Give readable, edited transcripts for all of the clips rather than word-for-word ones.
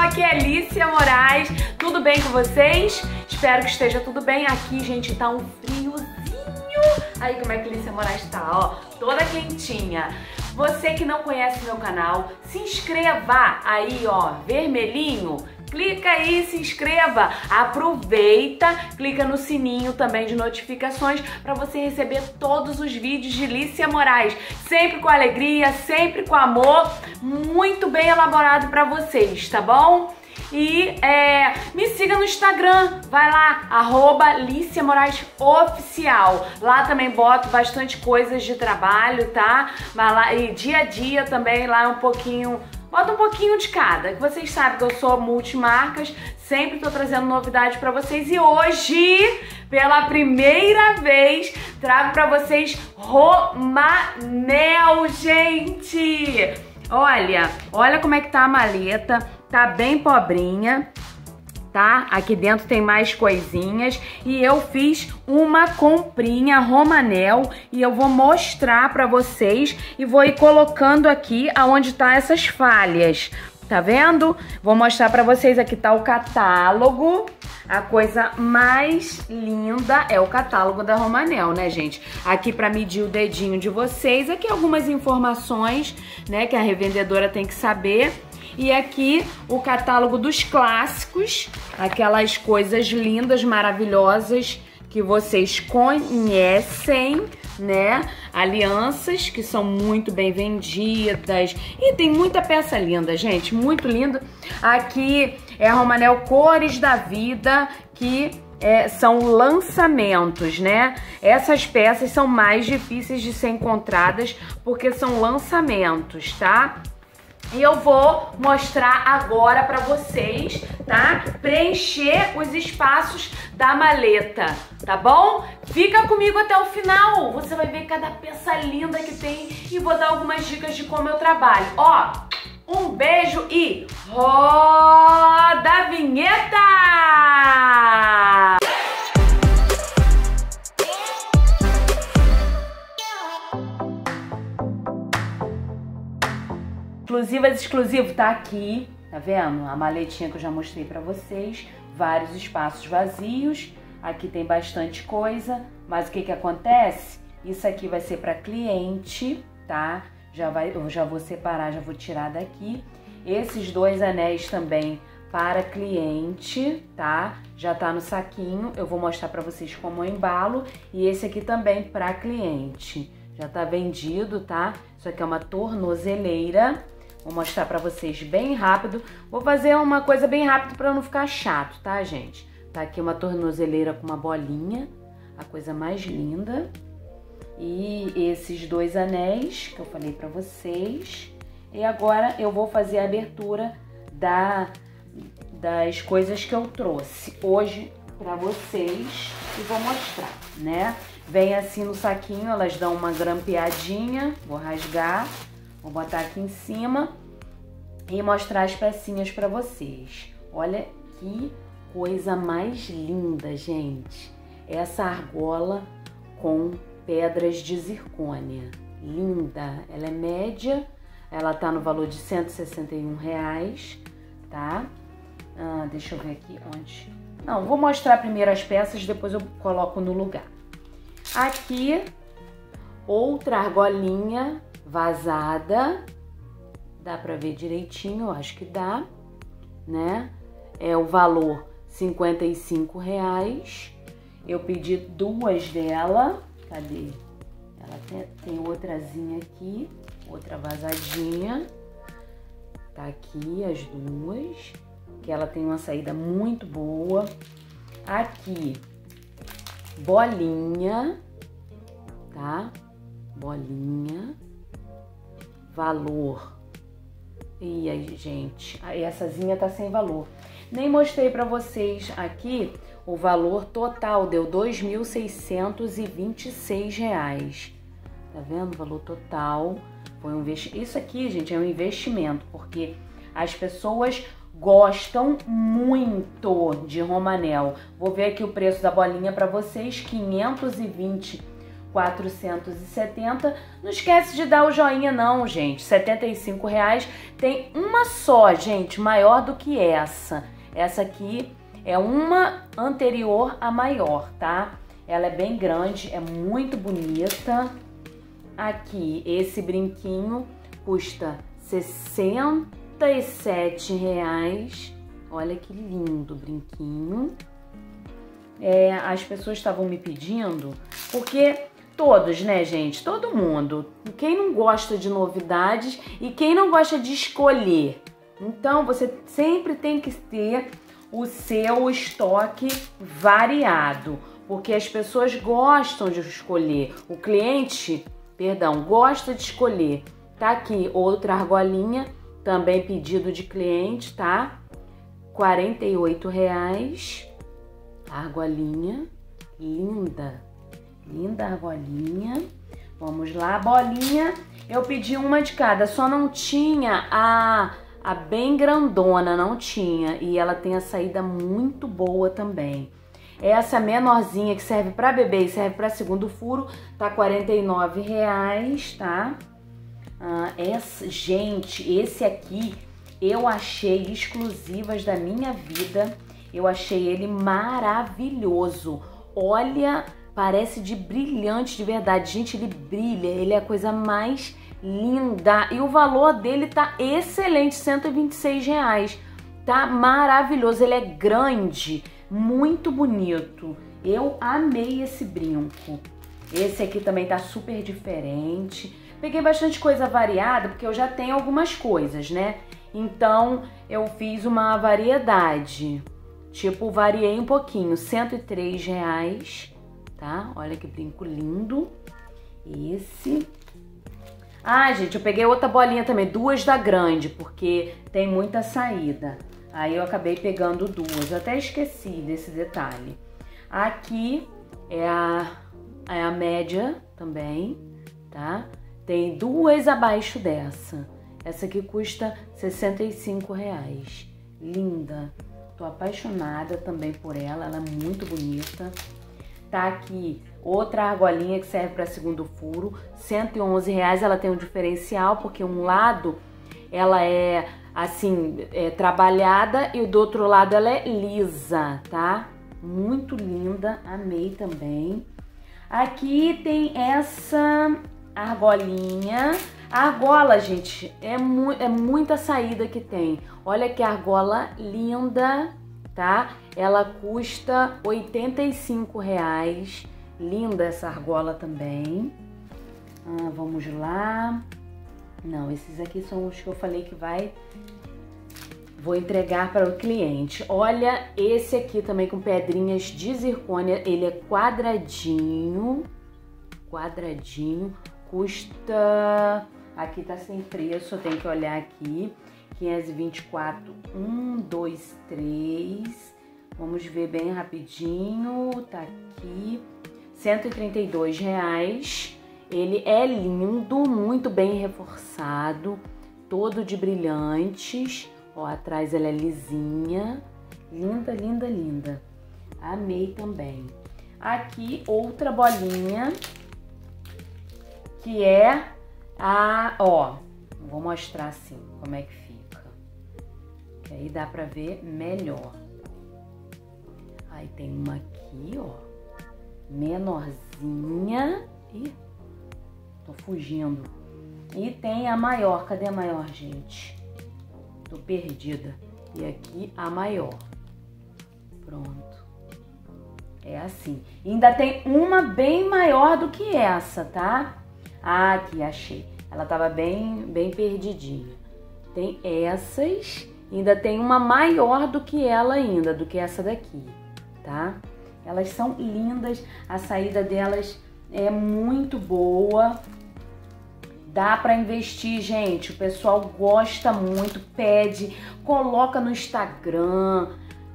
pessoal, aqui é Lícia Morais, tudo bem com vocês? Espero que esteja tudo bem. Aqui, gente, tá um friozinho. Aí como é que Lícia Morais tá, ó, toda quentinha. Você que não conhece meu canal, se inscreva aí, ó, vermelhinho. Clica aí, se inscreva, aproveita, clica no sininho também de notificações para você receber todos os vídeos de Lícia Morais, sempre com alegria, sempre com amor, muito bem elaborado para vocês, tá bom? E me siga no Instagram, vai lá, @LíciaMoraisOficial. Lá também boto bastante coisas de trabalho, tá? Mas lá, e dia a dia também, lá é um pouquinho... Bota um pouquinho de cada, que vocês sabem que eu sou multimarcas, sempre tô trazendo novidade pra vocês. E hoje, pela primeira vez, trago pra vocês Rommanel, gente! Olha como é que tá a maleta, tá bem pobrinha, tá? Aqui dentro tem mais coisinhas e eu fiz uma comprinha Rommanel e eu vou mostrar pra vocês e vou ir colocando aqui aonde tá essas falhas, tá vendo? Vou mostrar pra vocês, aqui tá o catálogo. A coisa mais linda é o catálogo da Rommanel, né, gente? Aqui pra medir o dedinho de vocês, aqui algumas informações, né, que a revendedora tem que saber. E aqui o catálogo dos clássicos, aquelas coisas lindas, maravilhosas que vocês conhecem, né? Alianças que são muito bem vendidas. E tem muita peça linda, gente, muito linda. Aqui é a Rommanel Cores da Vida, que são lançamentos, né? Essas peças são mais difíceis de ser encontradas porque são lançamentos, tá? E eu vou mostrar agora pra vocês, tá? Preencher os espaços da maleta, tá bom? Fica comigo até o final, você vai ver cada peça linda que tem e vou dar algumas dicas de como eu trabalho. Ó, um beijo e roda a vinheta! Exclusivas, exclusivo, tá aqui, tá vendo? A maletinha que eu já mostrei pra vocês, vários espaços vazios, aqui tem bastante coisa, mas o que que acontece? Isso aqui vai ser pra cliente, tá? Eu já vou separar, já vou tirar daqui. Esses dois anéis também para cliente, tá? Já tá no saquinho, eu vou mostrar pra vocês como eu embalo. E esse aqui também pra cliente, já tá vendido, tá? Isso aqui é uma tornozeleira. Vou mostrar pra vocês bem rápido. Vou fazer uma coisa bem rápido pra não ficar chato, tá, gente? Tá aqui uma tornozeleira com uma bolinha. A coisa mais linda. E esses dois anéis que eu falei pra vocês. E agora eu vou fazer a abertura das coisas que eu trouxe hoje pra vocês. E vou mostrar, né? Vem assim no saquinho, elas dão uma grampeadinha. Vou rasgar. Vou botar aqui em cima e mostrar as pecinhas pra vocês. Olha que coisa mais linda, gente. Essa argola com pedras de zircônia. Linda. Ela é média. Ela tá no valor de R$161, tá? Deixa eu ver aqui onde... Não, vou mostrar primeiro as peças, depois eu coloco no lugar. Aqui, outra argolinha... vazada, dá pra ver direitinho, eu acho que dá, né? É o valor R$55. Eu pedi duas dela, cadê? Ela tem outrazinha aqui, outra vazadinha, tá aqui as duas, que ela tem uma saída muito boa. Aqui, bolinha, tá? Bolinha. Valor. E aí, gente, essazinha tá sem valor. Nem mostrei pra vocês aqui o valor total, deu R$2.626. Tá vendo? O valor total foi um investimento. Isso aqui, gente, é um investimento, porque as pessoas gostam muito de Rommanel. Vou ver aqui o preço da bolinha pra vocês, 520 470. Não esquece de dar o joinha não, gente. R$ 75 tem uma só, gente, maior do que essa. Essa aqui é uma anterior à maior, tá? Ela é bem grande, é muito bonita. Aqui, esse brinquinho custa R$ 67. Olha que lindo o brinquinho. É, as pessoas estavam me pedindo, porque todos, né, gente? Todo mundo. Quem não gosta de novidades e quem não gosta de escolher. Então, você sempre tem que ter o seu estoque variado, porque as pessoas gostam de escolher. O cliente, perdão, gosta de escolher. Tá aqui outra argolinha, também pedido de cliente, tá? R$ 48. Argolinha, linda, linda argolinha. Vamos lá, bolinha. Eu pedi uma de cada, só não tinha a bem grandona, não tinha. E ela tem a saída muito boa também. Essa menorzinha que serve para bebê e serve para segundo furo, tá R$ 49, tá? Essa, gente, esse aqui eu achei exclusivas da minha vida. Eu achei ele maravilhoso. Olha, parece de brilhante de verdade. Gente, ele brilha, ele é a coisa mais linda. E o valor dele tá excelente, R$ 126. Tá maravilhoso, ele é grande, muito bonito. Eu amei esse brinco. Esse aqui também tá super diferente. Peguei bastante coisa variada, porque eu já tenho algumas coisas, né? Então, eu fiz uma variedade. Tipo, variei um pouquinho, R$ 103, tá? Olha que brinco lindo esse. Ah, gente, eu peguei outra bolinha também, duas da grande, porque tem muita saída. Aí eu acabei pegando duas, eu até esqueci desse detalhe. Aqui é a média também, tá? Tem duas abaixo dessa. Essa aqui custa R$ 65. Linda. Tô apaixonada também por ela, ela é muito bonita. Tá aqui outra argolinha que serve para segundo furo, R$ 111. Ela tem um diferencial porque um lado ela é assim, trabalhada e do outro lado ela é lisa, tá? Muito linda, amei também. Aqui tem essa argolinha. A argola, gente, é muita saída que tem. Olha que argola linda, tá? Ela custa R$ 85. Linda essa argola também. Vamos lá. Não, esses aqui são os que eu falei que vou entregar para o cliente. Olha esse aqui também com pedrinhas de zircônia. Ele é quadradinho. Quadradinho. Custa... Aqui tá sem preço, eu tenho que olhar aqui. 524, 1, 2, 3. Vamos ver bem rapidinho. Tá aqui. R$ 132. Ele é lindo, muito bem reforçado. Todo de brilhantes. Ó, atrás ela é lisinha. Linda, linda, linda. Amei também. Aqui, outra bolinha. Que é a... Ó, vou mostrar assim como é que fica. Que aí dá pra ver melhor. Aí tem uma aqui, ó. Menorzinha. Ih, tô fugindo. E tem a maior. Cadê a maior, gente? Tô perdida. E aqui a maior. Pronto. É assim. E ainda tem uma bem maior do que essa, tá? Ah, aqui, achei. Ela tava bem perdidinha. Tem essas. Ainda tem uma maior do que ela ainda, do que essa daqui, tá? Elas são lindas. A saída delas é muito boa. Dá pra investir, gente. O pessoal gosta muito, pede. Coloca no Instagram.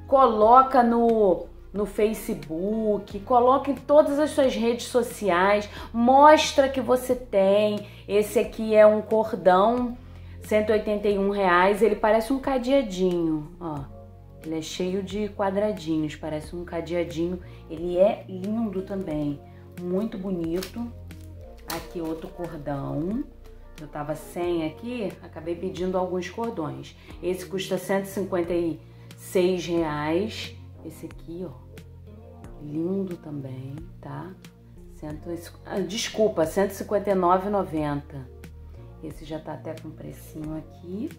Coloca no Facebook, coloque em todas as suas redes sociais, mostra que você tem. Esse aqui é um cordão, R$ 181, ele parece um cadeadinho, ó. Ele é cheio de quadradinhos, parece um cadeadinho, ele é lindo também. muito bonito. Aqui outro cordão. Eu tava sem aqui, acabei pedindo alguns cordões. Esse custa R$156. Esse aqui, ó, lindo também, tá? Desculpa, R$159,90. Esse já tá até com precinho aqui.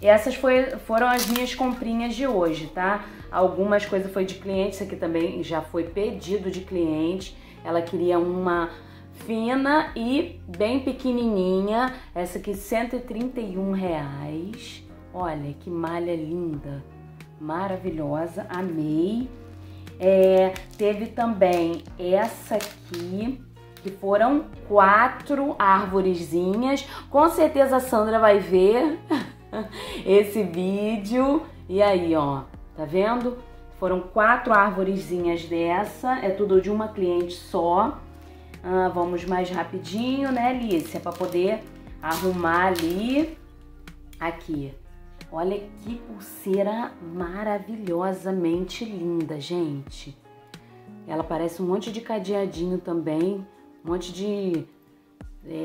E essas foram as minhas comprinhas de hoje, tá? Algumas coisas foi de cliente, isso aqui também já foi pedido de cliente. Ela queria uma fina e bem pequenininha. Essa aqui, R$131. Olha, que malha linda. Maravilhosa, amei. Teve também essa aqui, que foram 4 arvorezinhas. Com certeza a Sandra vai ver esse vídeo. E aí, ó, tá vendo? Foram 4 arvorezinhas dessa. É tudo de uma cliente só. Ah, vamos mais rapidinho, né, Lícia? Pra poder arrumar ali. Aqui. Olha que pulseira maravilhosamente linda, gente. Ela parece um monte de cadeadinho também, um monte de...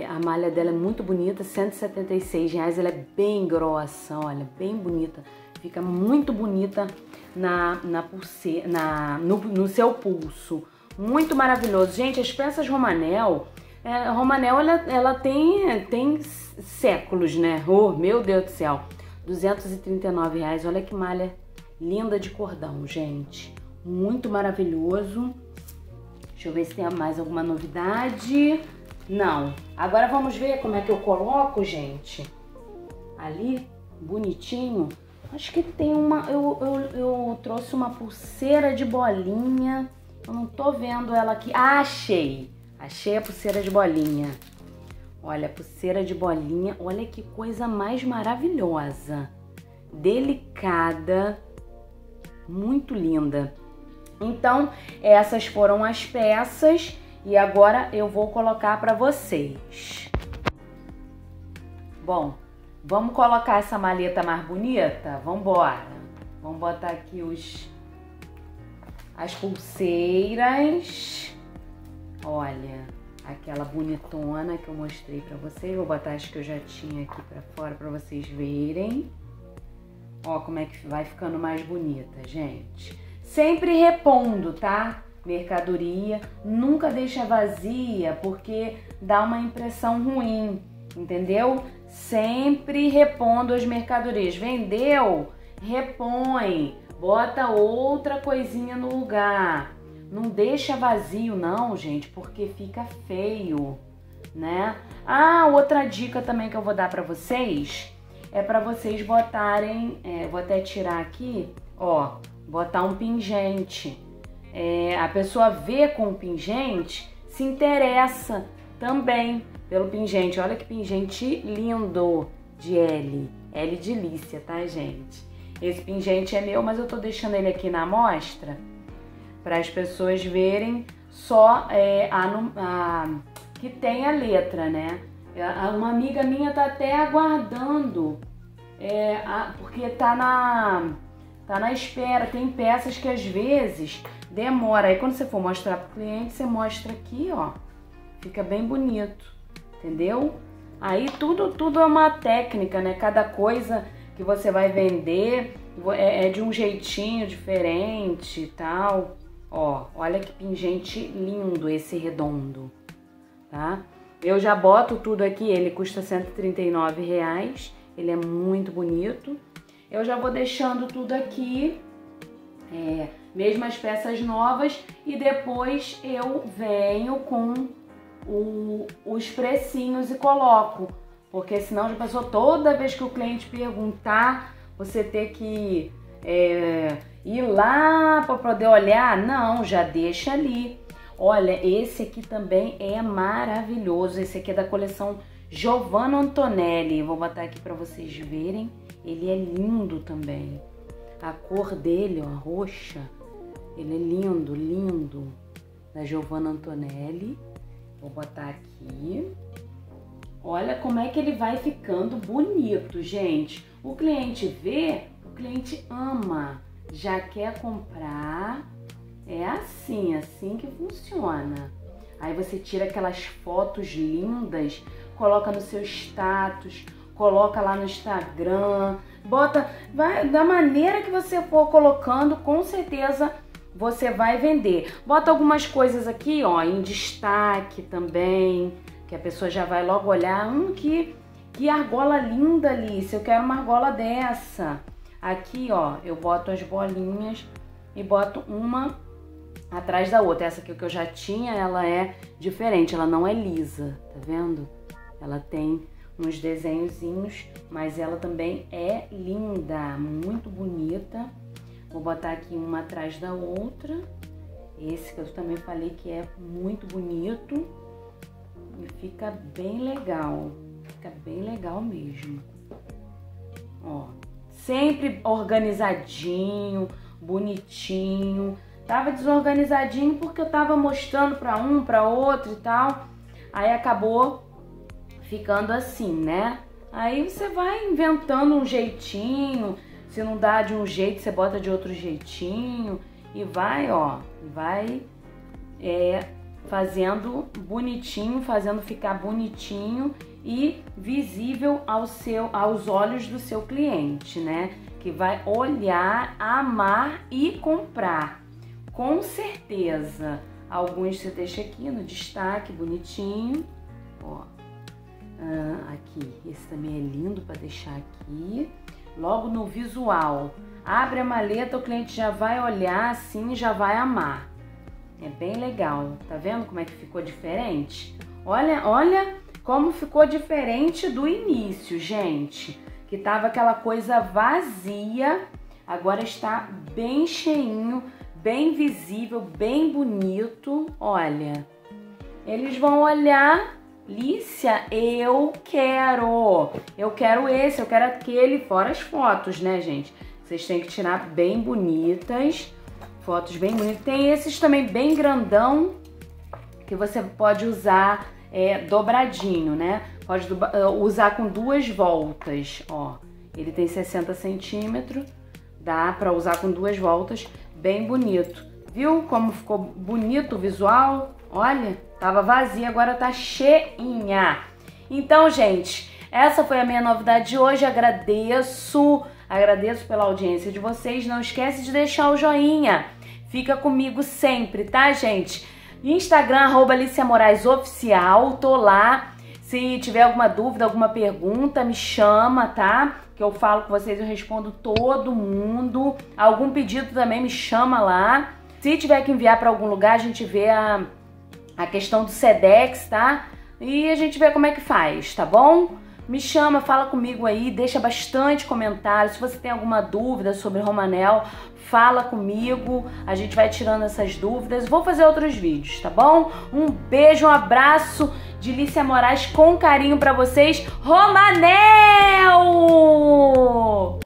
a malha dela é muito bonita, R$176, ela é bem grossa, olha, bem bonita. Fica muito bonita no seu pulso. Muito maravilhoso. Gente, as peças Rommanel... Rommanel, ela tem séculos, né? Oh, meu Deus do céu! R$239, olha que malha linda de cordão, gente. Muito maravilhoso. Deixa eu ver se tem mais alguma novidade. Não. Agora vamos ver como é que eu coloco, gente. Ali, bonitinho. Acho que tem uma... Eu trouxe uma pulseira de bolinha. Eu não tô vendo ela aqui. Ah, achei! Achei a pulseira de bolinha. Olha, pulseira de bolinha, olha que coisa mais maravilhosa, delicada, muito linda. Então, essas foram as peças e agora eu vou colocar para vocês. Bom, vamos colocar essa maleta mais bonita? Vambora! Vamos botar aqui as pulseiras, olha... Aquela bonitona que eu mostrei pra vocês. Vou botar as que eu já tinha aqui pra fora pra vocês verem. Ó como é que vai ficando mais bonita, gente. Sempre repondo, tá? Mercadoria. Nunca deixa vazia, porque dá uma impressão ruim, entendeu? Sempre repondo as mercadorias. Vendeu? Repõe. Bota outra coisinha no lugar. Não deixa vazio não, gente, porque fica feio, né? Ah, outra dica também que eu vou dar pra vocês é pra vocês botarem... vou até tirar aqui, ó, botar um pingente. A pessoa vê com o pingente, se interessa também pelo pingente. Olha que pingente lindo de L. L de Lícia, tá, gente? Esse pingente é meu, mas eu tô deixando ele aqui na amostra. Para as pessoas verem só que tem a letra, né? Uma amiga minha tá até aguardando, porque tá na espera. Tem peças que às vezes demora. Aí quando você for mostrar pro cliente, você mostra aqui, ó. Fica bem bonito, entendeu? Aí tudo é uma técnica, né? Cada coisa que você vai vender é de um jeitinho diferente e tal. Ó, olha que pingente lindo esse redondo, tá? Eu já boto tudo aqui, ele custa R$139, ele é muito bonito. Eu já vou deixando tudo aqui, mesmo as peças novas, e depois eu venho com os precinhos e coloco. Porque senão já passou, toda vez que o cliente perguntar, você ter que... ir lá para poder olhar? Não, já deixa ali. Olha, esse aqui também é maravilhoso. Esse aqui é da coleção Giovanna Antonelli. Vou botar aqui para vocês verem. Ele é lindo também. A cor dele, ó, roxa. Ele é lindo, lindo. Da Giovanna Antonelli. Vou botar aqui. Olha como é que ele vai ficando bonito, gente. O cliente vê, o cliente ama. Já quer comprar É assim que funciona. Aí você tira aquelas fotos lindas, coloca no seu status, coloca lá no Instagram, bota, vai, da maneira que você for colocando, com certeza você vai vender. Bota algumas coisas aqui, ó, em destaque também, que a pessoa já vai logo olhar, que argola linda, Lícia, eu quero uma argola dessa. Aqui, ó, eu boto as bolinhas e boto uma atrás da outra. Essa aqui que eu já tinha, ela é diferente, ela não é lisa, tá vendo? Ela tem uns desenhozinhos, mas ela também é linda, muito bonita. Vou botar aqui uma atrás da outra. Esse que eu também falei que é muito bonito e fica bem legal mesmo. Ó, sempre organizadinho, bonitinho. Tava desorganizadinho porque eu tava mostrando pra um, pra outro e tal. Aí acabou ficando assim, né? Aí você vai inventando um jeitinho. Se não dá de um jeito, você bota de outro jeitinho. E vai, ó, vai fazendo bonitinho, fazendo ficar bonitinho e visível aos olhos do seu cliente, né? Que vai olhar, amar e comprar. Com certeza. Alguns você deixa aqui no destaque, bonitinho. Ó. Aqui, esse também é lindo para deixar aqui. Logo no visual, abre a maleta, o cliente já vai olhar assim, já vai amar. É bem legal, tá vendo como é que ficou diferente? Olha, olha como ficou diferente do início, gente. Que tava aquela coisa vazia, agora está bem cheinho, bem visível, bem bonito. Olha, eles vão olhar... Lícia, eu quero esse, eu quero aquele, fora as fotos, né, gente? Vocês têm que tirar bem bonitas, fotos bem bonitas. Tem esses também bem grandão, que você pode usar dobradinho, né? Pode usar com duas voltas, ó. Ele tem 60 centímetros, dá pra usar com duas voltas, bem bonito. Viu como ficou bonito o visual? Olha, tava vazia, agora tá cheinha. Então, gente, essa foi a minha novidade de hoje. Agradeço pela audiência de vocês. Não esquece de deixar o joinha. Fica comigo sempre, tá, gente? Instagram, @LíciaMoraisOficial, tô lá. Se tiver alguma dúvida, alguma pergunta, me chama, tá? Que eu falo com vocês, eu respondo todo mundo. Algum pedido também, me chama lá. Se tiver que enviar pra algum lugar, a gente vê a questão do Sedex, tá? E a gente vê como é que faz, tá bom? Me chama, fala comigo aí, deixa bastante comentário. Se você tem alguma dúvida sobre Rommanel, fala comigo. A gente vai tirando essas dúvidas. Vou fazer outros vídeos, tá bom? Um beijo, um abraço de Lícia Morais com carinho pra vocês. Rommanel!